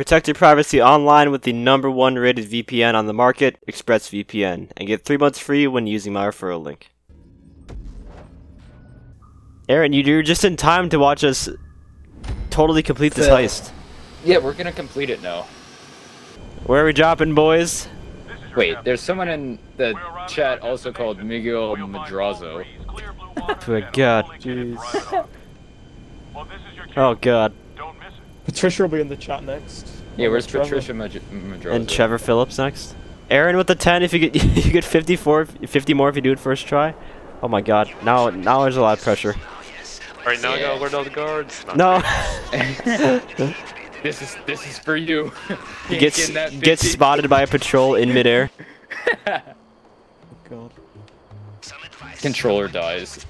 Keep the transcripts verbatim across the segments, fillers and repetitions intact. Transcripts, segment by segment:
Protect your privacy online with the number one rated V P N on the market, ExpressVPN, and get three months free when using my referral link. Aaron, you're just in time to watch us totally complete this uh, heist. Yeah, we're gonna complete it now. Where are we dropping, boys? Wait, there's someone in the chat also called Miguel Madrazo. Oh god, jeez. Oh god. Patricia will be in the chat next. Yeah, where's Trevor? Patricia Madrazo? And Trevor Phillips next. Aaron with the ten. If you get you get fifty-four, fifty more if you do it first try. Oh my god. Now now there's a lot of pressure. All right, now I gotta alert all the guards. No. This is this is for you. He gets gets spotted by a patrol in midair. Oh god. Controller dies.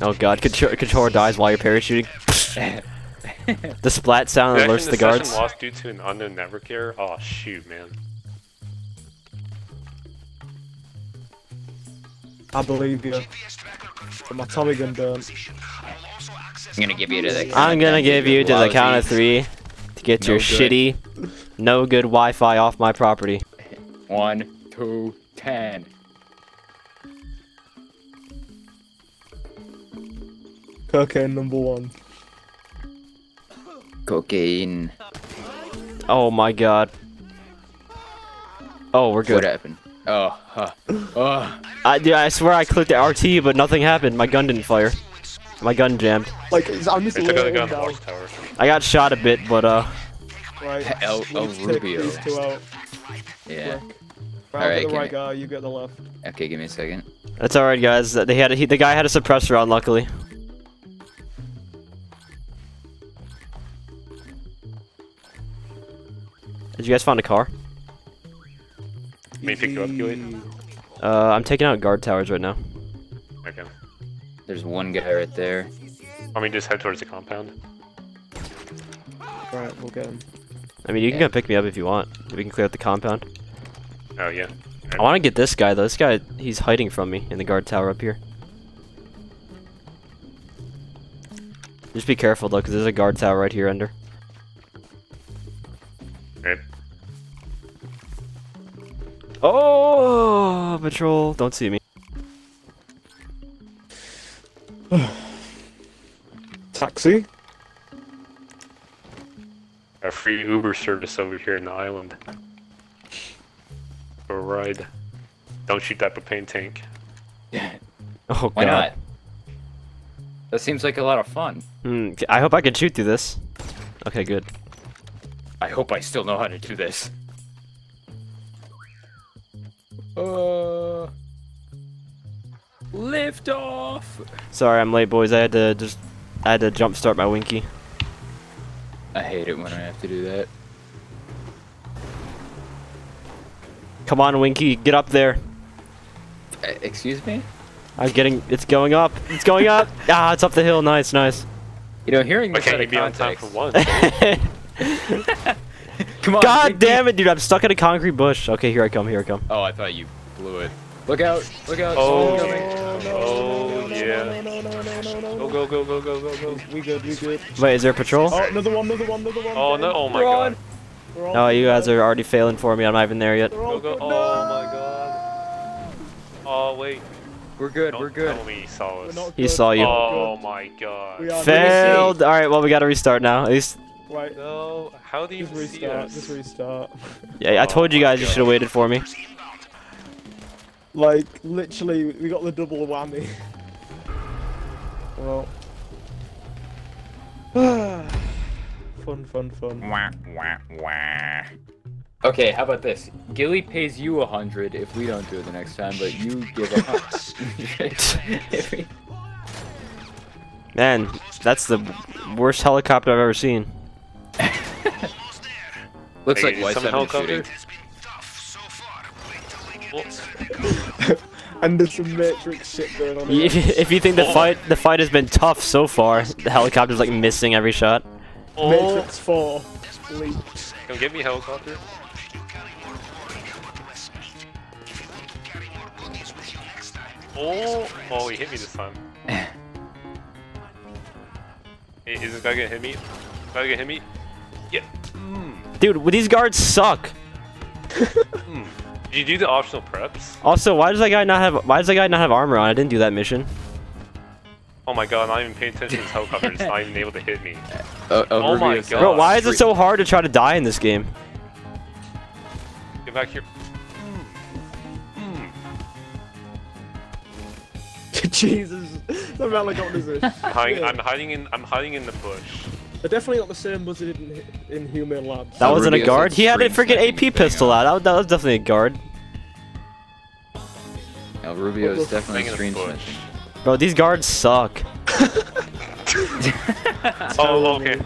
Oh god, Contro controller dies while you're parachuting. The splat sound alerts the guards. The session lost due to an unknown network error. Oh shoot, man. I believe you. But my Tommy gun burnt. I'm gonna give you to the. I'm gonna give you to the count of three to get your shitty, no good Wi-Fi off my property. One, two, ten. Cocaine number one. Cocaine. Oh my god. Oh, we're good. What happened? Oh, huh. Oh. I, dude, I swear I clicked the R T, but nothing happened. My gun didn't fire. My gun jammed. Like, I'm just laying down. The I got shot a bit, but uh. Right. El, El Rubio. Yeah. All right, the right guy, you get the left. Okay, give me a second. That's all right, guys. They had a, he, the guy had a suppressor on, luckily. Did you guys find a car? Me pick you up, Gilly? Uh, I'm taking out guard towers right now. Okay. There's one guy right there. I mean, just head towards the compound. Alright, we'll get him. I mean, you yeah. can go pick me up if you want. We can clear out the compound. Oh, yeah. Right. I want to get this guy, though. This guy, he's hiding from me in the guard tower up here. Just be careful, though, because there's a guard tower right here under. Right. Oh, patrol! Don't see me. Taxi. A free Uber service over here in the island. Go ride. Don't shoot that propane tank. Yeah. Oh god. Why not? That seems like a lot of fun. Mm, I hope I can shoot through this. Okay, good. I hope I still know how to do this. Uh, lift off. Sorry, I'm late, boys. I had to just, I had to jump start my Winky. I hate it when I have to do that. Come on, Winky, get up there. Uh, excuse me? I'm getting. It's going up. It's going up. Ah, it's up the hill. Nice, nice. You know, hearing this out of context. Be on time for one. Come on, God damn it, dude! I'm stuck in a concrete bush. Okay, here I come. Here I come. Oh, I thought you blew it. Look out! Look out! Oh, oh yeah! Go go go go go go go! We good? We good? Wait, is there a patrol? Oh, another one! Another one! Another one! Oh no! Oh my god! No, you guys are already failing for me. I'm not even there yet. Go go! Oh my god! Oh wait. We're good. Don't we're good. Tell me he saw us. He saw you. Oh my god! Failed. All right. Well, we gotta restart now. At least. Right. No, how do you just restart? Just restart. Yeah, I told you guys you should have waited for me. Like, literally, we got the double whammy. Well. Fun, fun, fun. Wah, wah, wah. Okay, how about this? Gilly pays you a hundred if we don't do it the next time, but you give a hundred. Man, that's the worst helicopter I've ever seen. Looks hey, like Y seven shooting. And there's some Matrix shit going on. If, if you think the fight the fight has been tough so far, the helicopter's like missing every shot. Oh. Matrix four. Leaked. Come get me, helicopter. Oh, oh, he hit me this time. Hey, is this guy gonna hit me? Guy gonna hit me? Yeah. Dude, these guards suck. Did you do the optional preps? Also, why does that guy not have why does that guy not have armor on? I didn't do that mission. Oh my god, I'm not even paying attention to this helicopter. It's not even able to hit me. Uh, oh my god. Bro, why is it so hard to try to die in this game? Get back here. Jesus. I'm not like, what is this? Hiding, I'm hiding in I'm hiding in the bush. They're definitely not the same buzzard in, in Humane Labs. That wasn't a guard. He had a freaking A P pistol out. out. That was definitely a guard. El Rubio is definitely a strange bush. Bro, these guards suck. Oh, okay.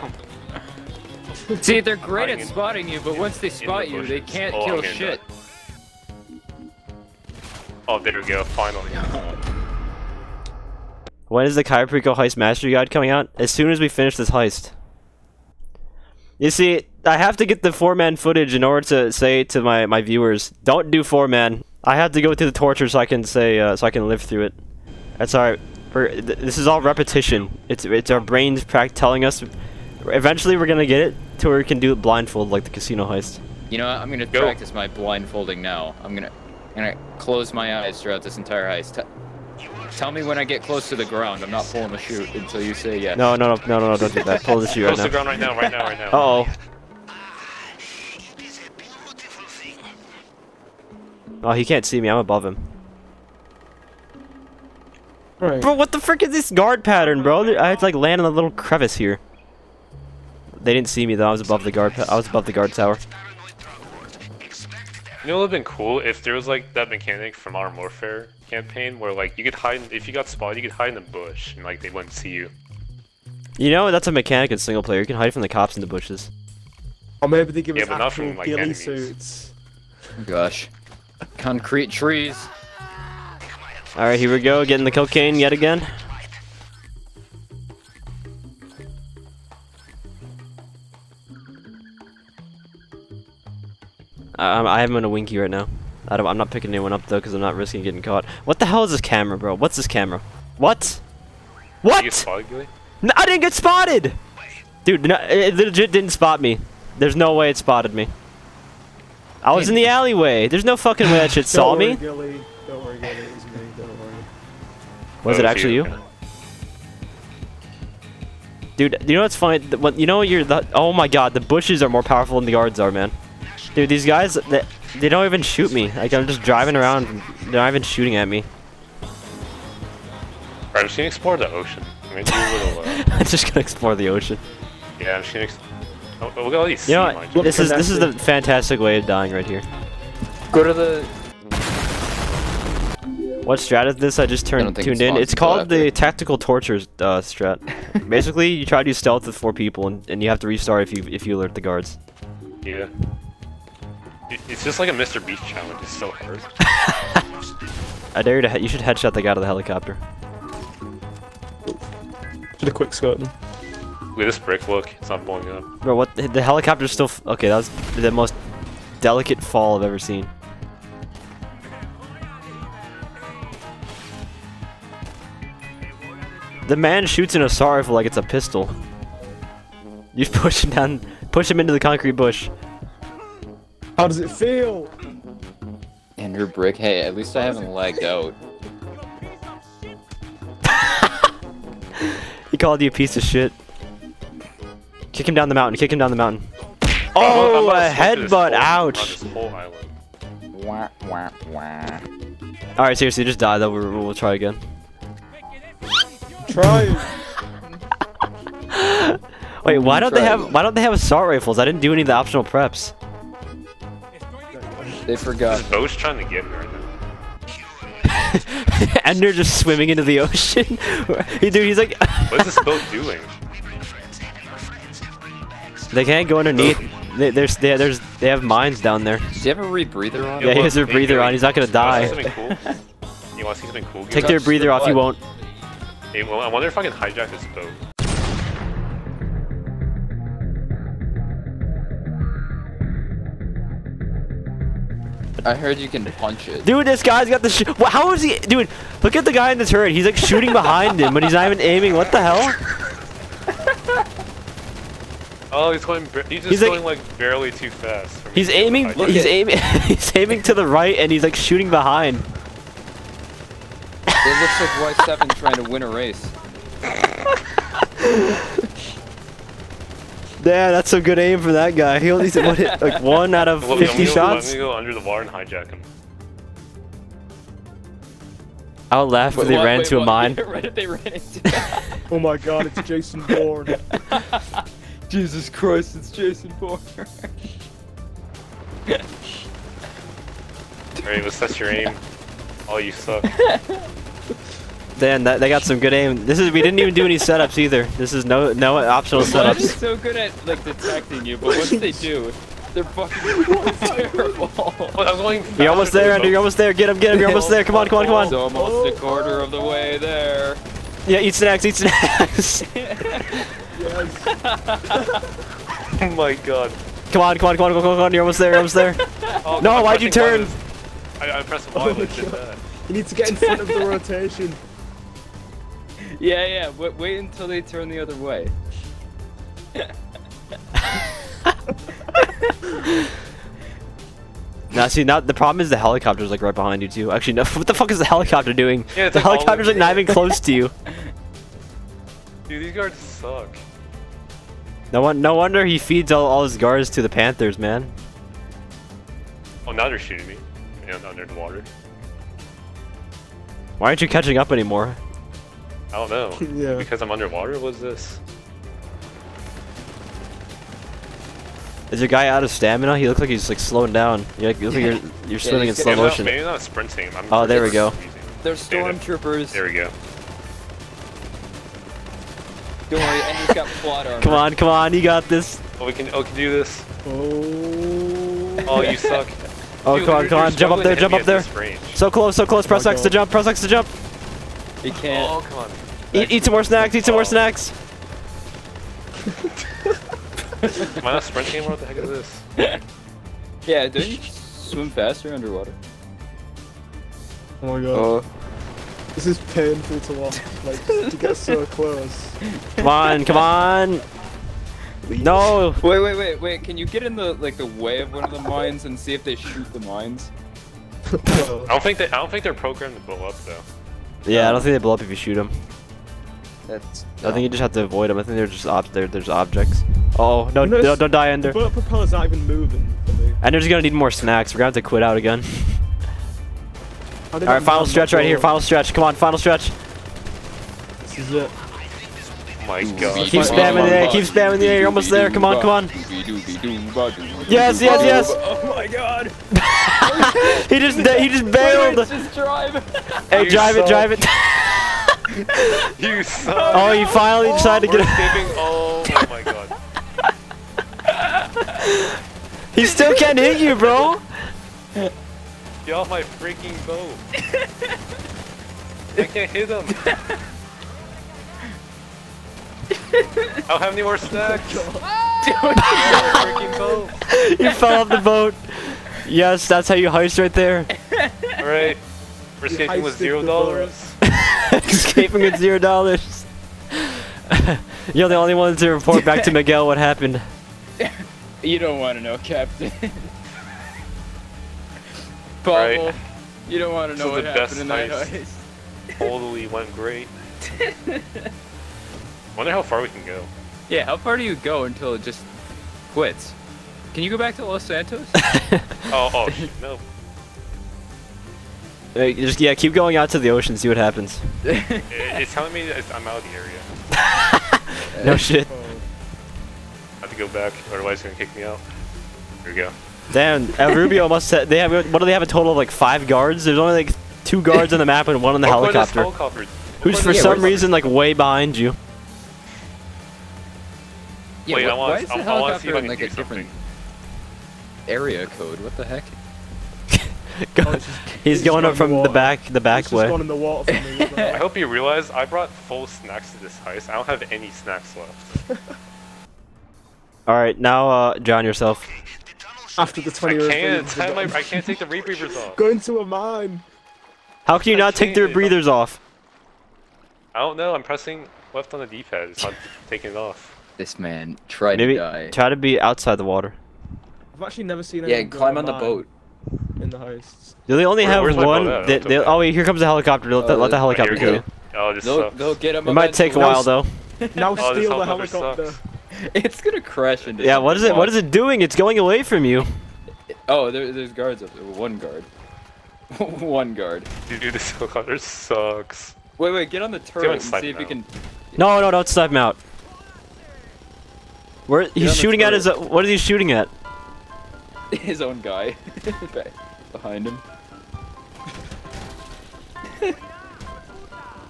See, they're great at spotting you, but once they spot you, they can't kill shit. Oh, there we go. Finally. When is the Cayo Perico Heist Mastery Guide coming out? As soon as we finish this heist. You see, I have to get the four man footage in order to say to my my viewers, don't do four man. I have to go through the torture so I can say uh, so I can live through it. That's alright. This is all repetition. It's it's our brains telling us. Eventually, we're gonna get it to where we can do it blindfold like the casino heist. You know what? I'm gonna go. practice my blindfolding now. I'm gonna I'm gonna close my eyes throughout this entire heist. Tell me when I get close to the ground. I'm not pulling the chute until you say yes. No, no, no, no, no, no, don't do that. Pull the chute right now. Close the ground right now, right now, right now. Uh oh. Oh, he can't see me. I'm above him. Right. Bro, what the frick is this guard pattern, bro? I had to like land in a little crevice here. They didn't see me though. I was above the guard. I was above the guard tower. You know, it would have been cool if there was like that mechanic from Modern Warfare campaign where like you could hide in, if you got spotted, you could hide in the bush and like they wouldn't see you. You know, that's a mechanic in single player. You can hide from the cops in the bushes. Or maybe they give yeah, us but actual not from, like, ghillie enemies. suits. Oh, gosh, concrete trees. All right, here we go, getting the cocaine yet again. Um, I am on a winky right now. I don't, I'm not picking anyone up though because I'm not risking getting caught. What the hell is this camera, bro? What's this camera? What? What? Did you get spotted, Ghillie? No, I didn't get spotted. Dude, no, it legit didn't spot me. There's no way it spotted me. I was in the alleyway. There's no fucking way that shit saw me. Don't worry, Ghillie. Don't worry, Ghillie. It was me. Don't worry. Was it actually you? Dude, you know what's funny? You know you're the. Oh my god, the bushes are more powerful than the guards are, man. Dude, these guys, they, they don't even shoot me. Like, I'm just driving around, they're not even shooting at me. Alright, I'm just gonna explore the ocean. I'm, do a little, uh... I'm just gonna explore the ocean. Yeah, I'm just gonna oh, look at all these sea mines. You know, this is, this is the fantastic way of dying right here. Go to the... What strat is this? I just turned, I tuned it's in. It's called after. the Tactical Torture uh, strat. Basically, you try to do stealth with four people, and, and you have to restart if you, if you alert the guards. Yeah. It's just like a Mister Beast challenge. It's so hard. I dare you to. He you should headshot the guy out of the helicopter. Should have quick scope. Look at this brick. Look, it's not blowing up. Bro, what? The helicopter's still. F okay, that was the most delicate fall I've ever seen. The man shoots an assault rifle like it's a pistol. You push him down. Push him into the concrete bush. How does it feel? Andrew Brick, hey, at least I haven't lagged out. He called you a piece of shit. Kick him down the mountain, kick him down the mountain. Oh, oh a headbutt, ouch! Wah, wah, wah. Alright, seriously, just die though, we'll, we'll try again. Try it! Wait, why don't they have, why don't they have assault rifles? I didn't do any of the optional preps. They forgot. This boat's trying to get me right now. And they're just swimming into the ocean. Dude, he's like. What's this boat doing? They can't go underneath. They, there's, they, there's, they have mines down there. Does he have a rebreather on? Yeah, he has a breather on. He's not gonna die. You want to see something cool? Take Touch their breather the off. You won't. Hey, well, I wonder if I can hijack this boat. I heard you can punch it. Dude, this guy's got the sh- How is he- Dude, look at the guy in the turret. He's like shooting behind him, but he's not even aiming. What the hell? Oh, he's going. He's just he's going like, like barely too fast. For me he's aiming. Look, he's aiming. He's aiming to the right, and he's like shooting behind. It looks like Y seven trying to win a race. Yeah, that's some good aim for that guy. He only hit, hit like one out of well, fifty I'm gonna, shots. I'm gonna go under the bar and hijack him. I would laugh if they ran into a mine. Oh my God, it's Jason Bourne. Jesus Christ, it's Jason Bourne. Alright, was that your aim? Oh, you suck. Dan, that, they got some good aim. This is we didn't even do any setups either. This is no no optional setups. They're so good at like detecting you, but once they do, they're fucking terrible. Well, you're almost there, Andrew. You're almost there. Get him, get him. You're almost there. Come on, come on, come on. It's almost a quarter of the way there. Yeah, eat snacks, eat snacks. Oh my God. Come on, come on, come on, come on, come on. You're almost there. You're almost there. Oh, no, why'd you turn? I, I pressed Y. Oh, he needs to get in front of the rotation. Yeah, yeah, wait, wait until they turn the other way. Now, see, now the problem is the helicopter's like right behind you, too. Actually, no, what the fuck is the helicopter doing? Yeah, the like helicopter's like not even close to you. Dude, these guards suck. No, one, no wonder he feeds all, all his guards to the Panthers, man. Oh, now they're shooting me. And under the water. Why aren't you catching up anymore? I don't know. Yeah. Because I'm underwater? What's this? Is your guy out of stamina? He looks like he's like slowing down. You look like you're, you're yeah, swimming in slow maybe motion. Not, maybe not sprinting. I'm oh, there we go. They're stormtroopers. There we go. Don't worry, and he's got plot armor. Come on, come on, you got this. Oh, we can, oh, we can do this. Oh, oh you suck. Oh, dude, come on, come on, jump up there, jump up there. So close, so close, press oh, X to jump, press X to jump. He can't. Oh, come on. Eat, eat some more snacks, eat some oh. more snacks. Am I not sprinting anymore? What the heck is this? Yeah, don't you swim faster underwater? Oh my God. Oh. This is painful to watch, like, to get so close. Come on, come on. No! Wait, wait, wait, wait, can you get in the, like, the way of one of the mines and see if they shoot the mines? I don't think they, I don't think they're programmed to blow up, though. Yeah, I don't think they blow up if you shoot them. That's. No. I think you just have to avoid them. I think they're just ob they're, they're just objects. Oh no! No, don't, don't die, Ender. The propeller's not even moving. Ender's gonna need more snacks. We're gonna have to quit out again. All right, final stretch right here. Final stretch. Come on, final stretch. This is it. Oh my God. Keep spamming the air. Keep spamming the air. You're almost there. Come on, come on. Yes, yes, yes. Oh my God. He just he just bailed. Just drive. Hey, you drive suck. it, drive it. You suck. Oh, you finally oh, decided to get it. Oh my God. He still can't hit you, bro. Get off my freaking boat. I can't hit him. I don't have any more snacks. You fell off the boat. Yes, that's how you heist right there. Alright. We're escaping with zero dollars. Escaping with zero dollars. You're the only one to report back to Miguel what happened. You don't want to know, Captain. Paul, you don't want to know what happened in that heist. Totally went great. Wonder how far we can go. Yeah, how far do you go until it just quits? Can you go back to Los Santos? oh, oh, shit, no. Hey, just, yeah, keep going out to the ocean, see what happens. it, it's telling me that I'm out of the area. No shit. I have to go back, otherwise it's going to kick me out. Here we go. Damn, El Rubio must have, they have, what do they have a total of like five guards? There's only like two guards on the map and one on the what helicopter. helicopter? Who's for some reason like way behind you. Yeah, Wait, what, I want, why is the I, helicopter I see in like a something. different area code? What the heck? Go, oh, just, he's, he's going up from the, the back, the back he's way. Just going in the water from the water. I hope you realize I brought full snacks to this heist. I don't have any snacks left. All right, now uh, drown yourself. After the twenty. I can't. I, my, I can't take the rebreathers off. Go into a mine. How can you I not take the rebreathers off? I don't know. I'm pressing left on the D-pad. It's not taking it off. This man tried Maybe to die. Try to be outside the water. I've actually never seen anyone. Yeah, climb on the boat. In the hosts. They only Where, have one. The they, they, oh wait, here comes the helicopter. Let, oh, the, let the helicopter go. go. Oh, this no, no, get him. It might take a while though. Now oh, steal the helicopter. Sucks. It's gonna crash into. Yeah, what is it? What is it doing? It's going away from you. Oh, there, there's guards up there. One guard. One guard. Dude, this helicopter sucks. Wait, wait, get on the turret and see if you can. No, no, don't snipe him out. Where get he's shooting at his. What is he shooting at? His own guy. Behind him.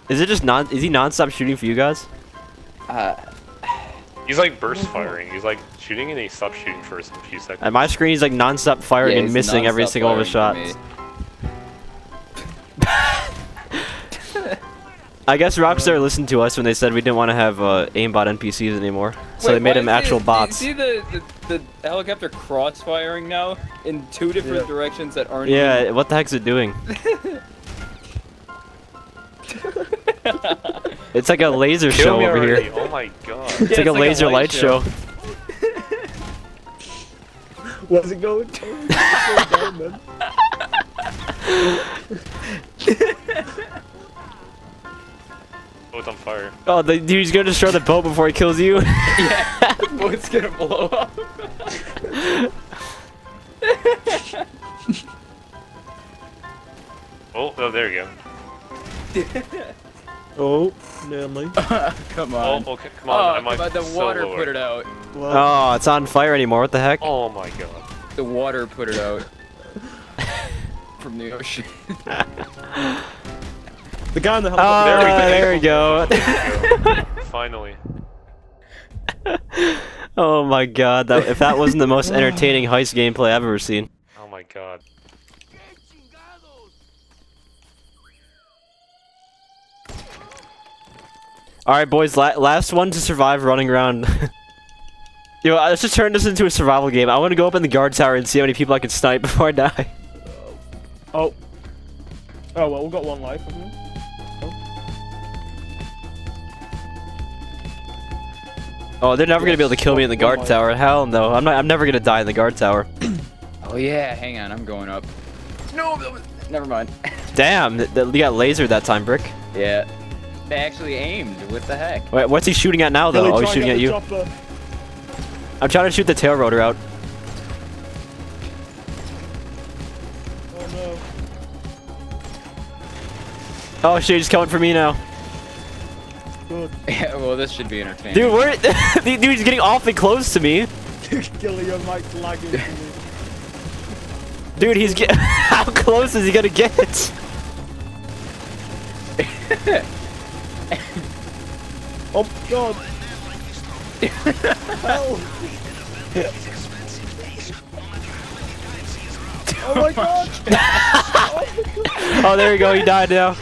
Is it just non? Is he non-stop shooting for you guys? Uh. He's like burst firing. He's like shooting and he stops shooting for a few seconds. At my screen, he's like non-stop firing yeah, and missing every single one of his shots. I guess Rockstar listened to us when they said we didn't want to have uh, aimbot N P Cs anymore, so Wait, they made them actual this, bots. Do you see the, the, the helicopter cross-firing now in two different yeah. directions that aren't Yeah, even... what the heck's it doing? It's like a laser Kill show over already. here. Oh my god. It's yeah, like it's a like laser a light, light show. show. What's it going to? Down, boat's on fire. Oh, the dude's gonna destroy the boat before he kills you. Yeah, the boat's gonna blow up. Oh, oh, there you go. Oh, nearly. Come on. Oh, okay, come on. Oh, I might the water so put it out. Whoa. Oh, it's on fire anymore. What the heck? Oh my god. The water put it out. From the ocean. The guy in the helicopter. Oh, there we go. There we go. Finally. Oh my god. That, if that wasn't the most entertaining heist gameplay I've ever seen. Oh my god. Alright boys, la last one to survive running around. Yo, let's just turn this into a survival game. I want to go up in the guard tower and see how many people I can snipe before I die. Oh. Oh well, we've got one life, haven't we? Oh. Oh, they're never yes. going to be able to kill me in the guard one tower. Life. Hell no, I'm, not, I'm never going to die in the guard tower. Oh yeah, hang on, I'm going up. No, that was... never mind. Damn, th th you got lasered that time, Brick. Yeah. They actually aimed. What the heck? Wait, what's he shooting at now, though? Really oh, he's shooting at you. Chopper. I'm trying to shoot the tail rotor out. Oh no! Oh shit! He's coming for me now. Good. Yeah. Well, this should be entertaining. Dude, where? Dude, he's getting awfully close to me. Gilly, your mic's lagging. To me. Dude, he's get. How close is he gonna get? Oh god! Oh my god! Oh, there you go, he died now.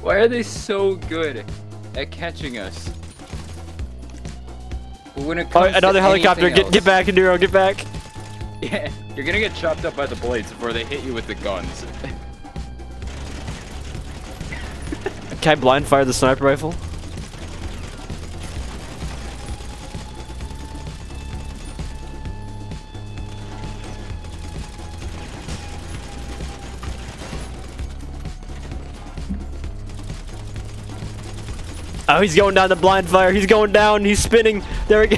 Why are they so good at catching us? When it comes oh, another to helicopter, get, get back, Enduro, get back! Yeah, you're gonna get chopped up by the blades before they hit you with the guns. Can I blind fire the sniper rifle? Oh, he's going down the blind fire. He's going down. He's spinning. There we go.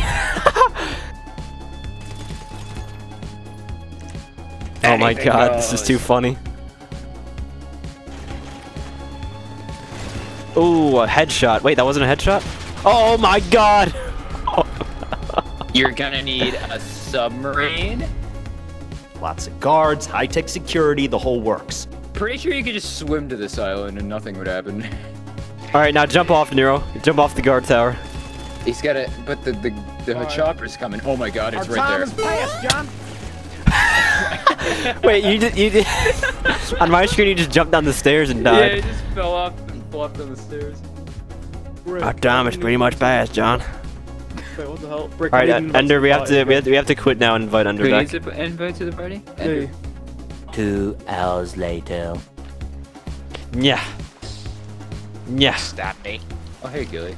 Oh my god, this is too funny. Ooh, a headshot. Wait, that wasn't a headshot? Oh my god! You're gonna need a submarine? Lots of guards, high-tech security, the whole works. Pretty sure you could just swim to this island and nothing would happen. Alright, now jump off, Nero. Jump off the guard tower. He's gotta... but the, the, the right. chopper's coming. Oh my god, it's Our right there. Our time is past, John! Wait, you just, you just on my screen you just jumped down the stairs and died. Yeah, you just fell off and flopped down the stairs. Brick, Our time is pretty much past, John. Wait, what the hell? Brick, all right, uh, Ender, we have to we have to we have to quit now and invite Ender back. Need to invite to the party. Ender. Two hours later. Yeah. Yeah. Stab me. Oh, hey, Ghillie.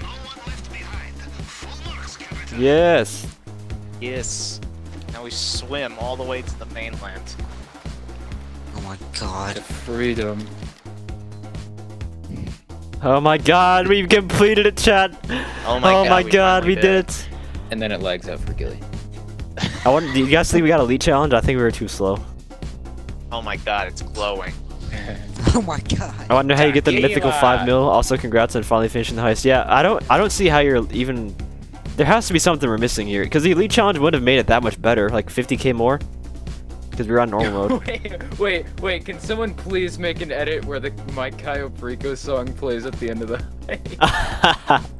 No one left behind. Full marks given. Yes. Yes. Now we swim all the way to the mainland. Oh my god. To freedom. Oh my god, we've completed it, chat. Oh my oh god, my we, god we did it. it. And then it lags out for Ghillie. I wonder, do you guys think we got a lead challenge? I think we were too slow. Oh my god, it's glowing. Oh my god. I wonder how you get the mythical five mil. Also, congrats on finally finishing the heist. Yeah, I don't, I don't see how you're even. There has to be something we're missing here, because the elite challenge would have made it that much better, like fifty K more, because we were on normal mode. wait, wait, wait! Can someone please make an edit where the my Cayo Perico song plays at the end of the?